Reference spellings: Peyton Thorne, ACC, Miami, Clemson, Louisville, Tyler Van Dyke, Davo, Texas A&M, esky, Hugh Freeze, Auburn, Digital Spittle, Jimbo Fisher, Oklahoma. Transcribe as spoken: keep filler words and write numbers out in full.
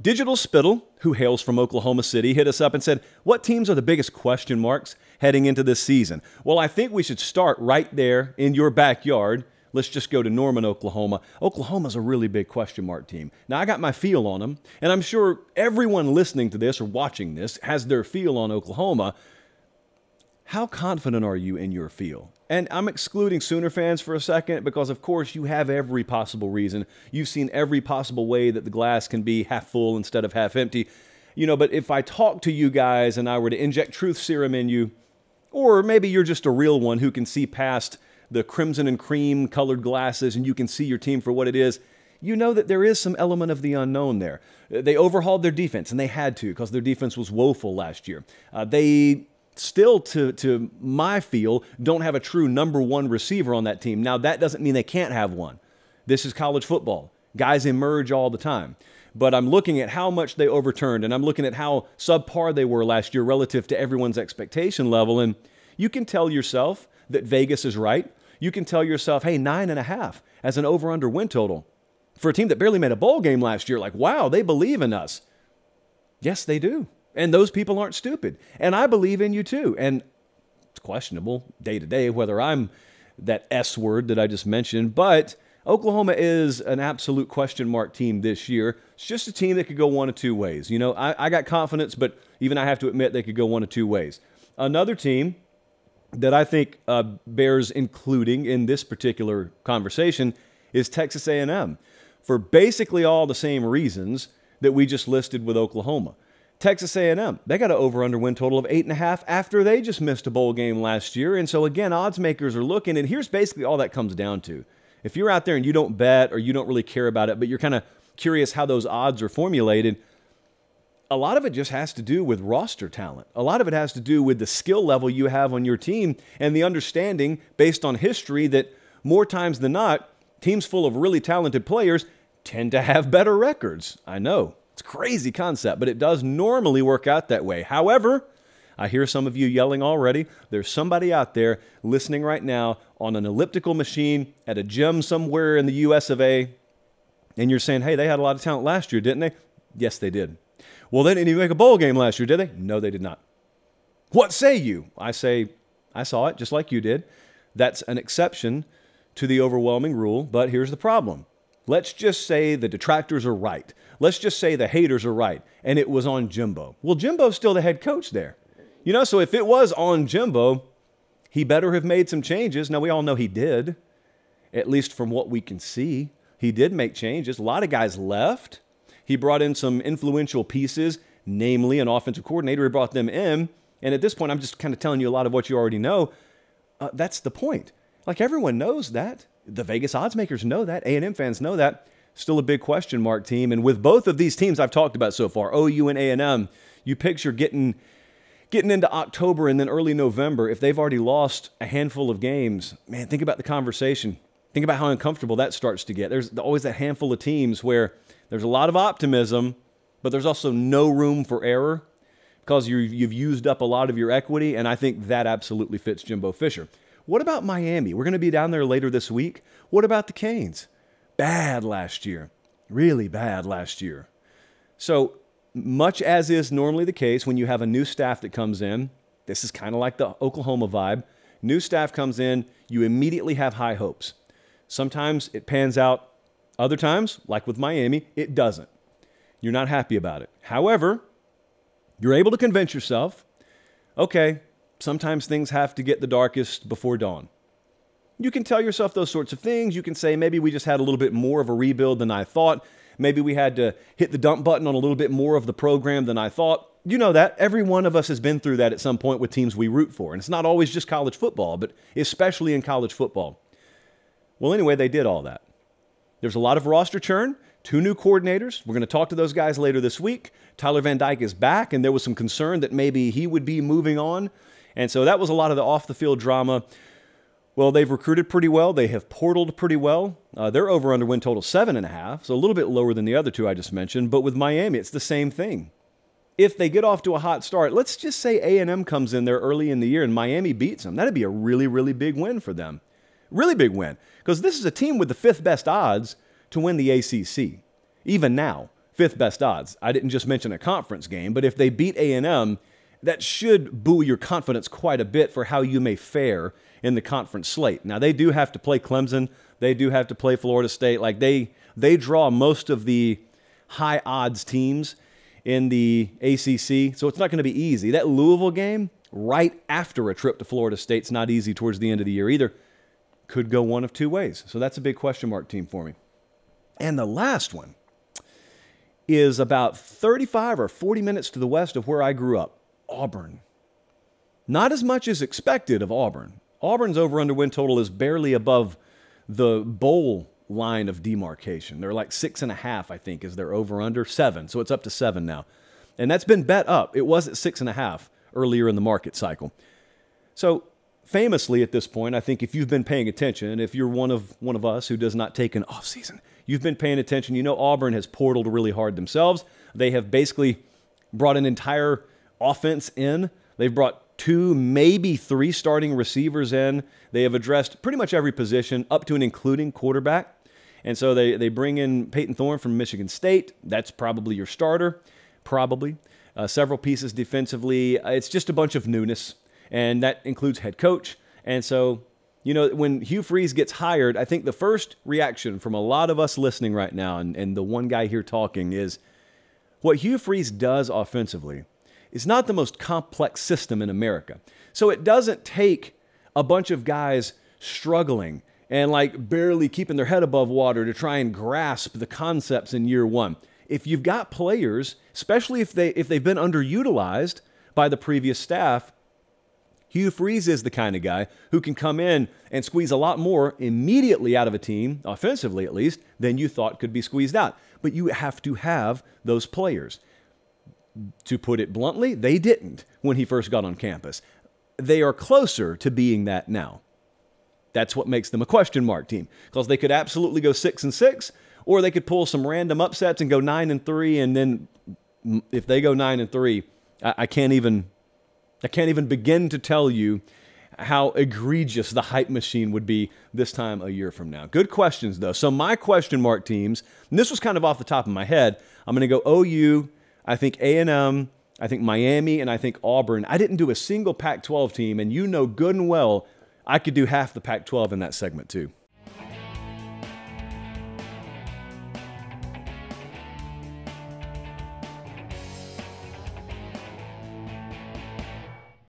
Digital Spittle, who hails from Oklahoma City, hit us up and said, what teams are the biggest question marks heading into this season? Well, I think we should start right there in your backyard. Let's just go to Norman, Oklahoma. Oklahoma's a really big question mark team. Now, I got my feel on them, and I'm sure everyone listening to this or watching this has their feel on Oklahoma. How confident are you in your feel? And I'm excluding Sooner fans for a second because, of course, you have every possible reason. You've seen every possible way that the glass can be half full instead of half empty. You know, but if I talk to you guys and I were to inject truth serum in you, or maybe you're just a real one who can see past the crimson and cream colored glasses and you can see your team for what it is, you know that there is some element of the unknown there. They overhauled their defense, and they had to because their defense was woeful last year. Uh, they... Still, to, to my feel, don't have a true number one receiver on that team. Now, that doesn't mean they can't have one. This is college football. Guys emerge all the time. But I'm looking at how much they overturned, and I'm looking at how subpar they were last year relative to everyone's expectation level. And you can tell yourself that Vegas is right. You can tell yourself, hey, nine and a half as an over-under win total. For a team that barely made a bowl game last year, like, wow, they believe in us. Yes, they do. And those people aren't stupid. And I believe in you too. And it's questionable day to day whether I'm that S word that I just mentioned. But Oklahoma is an absolute question mark team this year. It's just a team that could go one of two ways. You know, I, I got confidence, but even I have to admit they could go one of two ways. Another team that I think uh, bears including in this particular conversation is Texas A and M for basically all the same reasons that we just listed with Oklahoma. Texas A and M, they got an over-under win total of eight and a half after they just missed a bowl game last year. And so, again, odds makers are looking, and here's basically all that comes down to. If you're out there and you don't bet or you don't really care about it, but you're kind of curious how those odds are formulated, a lot of it just has to do with roster talent. A lot of it has to do with the skill level you have on your team and the understanding based on history that more times than not, teams full of really talented players tend to have better records. I know. It's a crazy concept, but it does normally work out that way. However, I hear some of you yelling already. There's somebody out there listening right now on an elliptical machine at a gym somewhere in the U S of A, and you're saying, hey, they had a lot of talent last year, didn't they? Yes, they did. Well, they didn't even make a bowl game last year, did they? No, they did not. What say you? I say, I saw it just like you did. That's an exception to the overwhelming rule, but here's the problem. Let's just say the detractors are right. Let's just say the haters are right. And it was on Jimbo. Well, Jimbo's still the head coach there. You know, so if it was on Jimbo, he better have made some changes. Now, we all know he did, at least from what we can see. He did make changes. A lot of guys left. He brought in some influential pieces, namely an offensive coordinator. He brought them in. And at this point, I'm just kind of telling you a lot of what you already know. Uh, that's the point. Like, everyone knows that. The Vegas odds makers know that. A and M fans know that. Still a big question mark team. And with both of these teams I've talked about so far, O U and A and M, you picture getting, getting into October and then early November, if they've already lost a handful of games, man, think about the conversation. Think about how uncomfortable that starts to get. There's always that handful of teams where there's a lot of optimism, but there's also no room for error because you've, you've used up a lot of your equity, and I think that absolutely fits Jimbo Fisher. What about Miami? We're going to be down there later this week. What about the Canes? Bad last year. Really bad last year. So much as is normally the case when you have a new staff that comes in, this is kind of like the Oklahoma vibe. New staff comes in, you immediately have high hopes. Sometimes it pans out. Other times, like with Miami, it doesn't. You're not happy about it. However, you're able to convince yourself, okay, sometimes things have to get the darkest before dawn. You can tell yourself those sorts of things. You can say, maybe we just had a little bit more of a rebuild than I thought. Maybe we had to hit the dump button on a little bit more of the program than I thought. You know that. Every one of us has been through that at some point with teams we root for. And it's not always just college football, but especially in college football. Well, anyway, they did all that. There's a lot of roster churn. Two new coordinators. We're going to talk to those guys later this week. Tyler Van Dyke is back, and there was some concern that maybe he would be moving on. And so that was a lot of the off-the-field drama. Well, they've recruited pretty well. They have portaled pretty well. Uh, their over-under win total seven and a half, so a little bit lower than the other two I just mentioned. But with Miami, it's the same thing. If they get off to a hot start, let's just say A and M comes in there early in the year and Miami beats them. That'd be a really, really big win for them. Really big win. Because this is a team with the fifth best odds to win the A C C, even now. fifth best odds. I didn't just mention a conference game, but if they beat A and M, that should buoy your confidence quite a bit for how you may fare in the conference slate. Now, they do have to play Clemson. They do have to play Florida State. Like, they, they draw most of the high odds teams in the A C C, so it's not going to be easy. That Louisville game, right after a trip to Florida State, it's not easy towards the end of the year either. Could go one of two ways. So that's a big question mark team for me. And the last one is about thirty-five or forty minutes to the west of where I grew up, Auburn. Not as much as expected of Auburn. Auburn's over-under win total is barely above the bowl line of demarcation. They're like six and a half, I think, is their over-under. Seven, so it's up to seven now. And that's been bet up. It was at six and a half earlier in the market cycle. So famously at this point, I think if you've been paying attention, and if you're one of, one of us who does not take an off-season, you've been paying attention. You know Auburn has portaled really hard themselves. They have basically brought an entire offense in. They've brought two, maybe three starting receivers in. They have addressed pretty much every position up to and including quarterback. And so they, they bring in Peyton Thorne from Michigan State. That's probably your starter, probably. Uh, several pieces defensively. It's just a bunch of newness, and that includes head coach. And so, you know, when Hugh Freeze gets hired, I think the first reaction from a lot of us listening right now, and, and the one guy here talking, is what Hugh Freeze does offensively is not the most complex system in America. So it doesn't take a bunch of guys struggling and like barely keeping their head above water to try and grasp the concepts in year one. If you've got players, especially if, they, if they've been underutilized by the previous staff, Hugh Freeze is the kind of guy who can come in and squeeze a lot more immediately out of a team, offensively at least, than you thought could be squeezed out. But you have to have those players. To put it bluntly, they didn't when he first got on campus. They are closer to being that now. That's what makes them a question mark team, because they could absolutely go six and six, or they could pull some random upsets and go nine and three. And then if they go nine and three, I, I can't even, I can't even begin to tell you how egregious the hype machine would be this time a year from now. Good questions though. So my question mark teams, and this was kind of off the top of my head. I'm going to go O U. I think A and M, I think Miami, and I think Auburn. I didn't do a single Pac twelve team, and you know good and well I could do half the Pac twelve in that segment too.